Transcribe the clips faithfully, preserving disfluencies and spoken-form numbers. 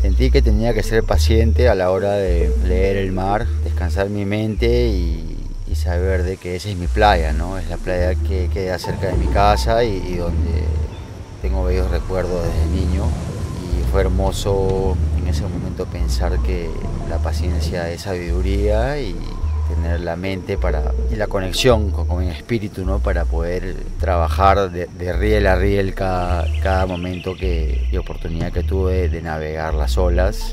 Sentí que tenía que ser paciente a la hora de leer el mar, descansar mi mente y, y saber de que esa es mi playa, ¿no? Es la playa que queda cerca de mi casa y, y donde tengo bellos recuerdos desde niño. Y fue hermoso en ese momento pensar que la paciencia es sabiduría y tener la mente para, y la conexión con, con mi espíritu, ¿no? Para poder trabajar de, de riel a riel cada, cada momento que, y oportunidad que tuve de, de navegar las olas.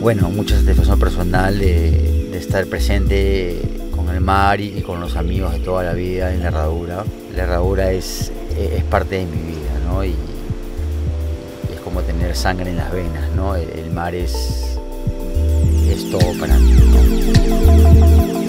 Bueno, mucha satisfacción personal de, de estar presente con el mar y, y con los amigos de toda la vida en la herradura. La herradura es, es parte de mi vida, ¿no? Y, y es como tener sangre en las venas, ¿no? El, el mar es, es todo para mí, ¿no?